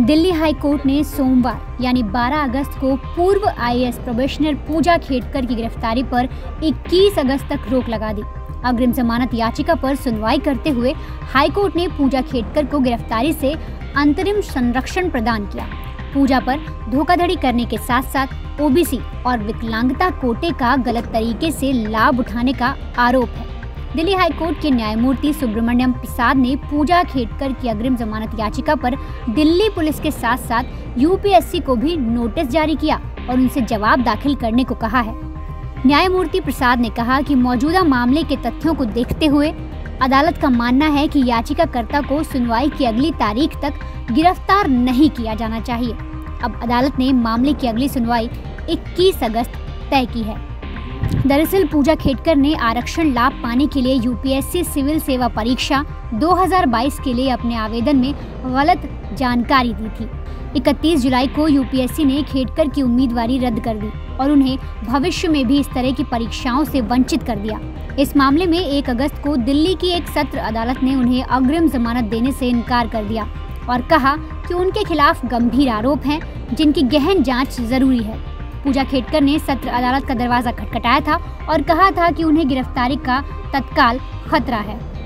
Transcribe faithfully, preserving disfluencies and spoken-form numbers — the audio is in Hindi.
दिल्ली हाई कोर्ट ने सोमवार यानी बारह अगस्त को पूर्व I A S probationer Puja Khedkar की गिरफ्तारी पर इक्कीस अगस्त तक रोक लगा दी। अग्रिम जमानत याचिका पर सुनवाई करते हुए हाई कोर्ट ने पूजा खेडकर को गिरफ्तारी से अंतरिम संरक्षण प्रदान किया। पूजा पर धोखाधड़ी करने के साथ साथ ओ बी सी और विकलांगता कोटे का गलत तरीके से लाभ उठाने का आरोप है। दिल्ली हाई कोर्ट के न्यायमूर्ति सुब्रमण्यम प्रसाद ने पूजा खेडकर की अग्रिम जमानत याचिका पर दिल्ली पुलिस के साथ साथ यू पी एस सी को भी नोटिस जारी किया और उनसे जवाब दाखिल करने को कहा है। न्यायमूर्ति प्रसाद ने कहा कि मौजूदा मामले के तथ्यों को देखते हुए अदालत का मानना है कि याचिकाकर्ता को सुनवाई की अगली तारीख तक गिरफ्तार नहीं किया जाना चाहिए। अब अदालत ने मामले की अगली सुनवाई इक्कीस अगस्त तय की है। दरअसल पूजा खेडकर ने आरक्षण लाभ पाने के लिए U P S C civil सेवा परीक्षा दो हज़ार बाईस के लिए अपने आवेदन में गलत जानकारी दी थी। इकतीस जुलाई को यू पी एस सी ने खेडकर की उम्मीदवारी रद्द कर दी और उन्हें भविष्य में भी इस तरह की परीक्षाओं से वंचित कर दिया। इस मामले में एक अगस्त को दिल्ली की एक सत्र अदालत ने उन्हें अग्रिम जमानत देने से इनकार कर दिया और कहा कि उनके खिलाफ गंभीर आरोप हैं जिनकी गहन जाँच जरूरी है। पूजा खेडकर ने सत्र अदालत का दरवाजा खटखटाया था और कहा था कि उन्हें गिरफ्तारी का तत्काल खतरा है।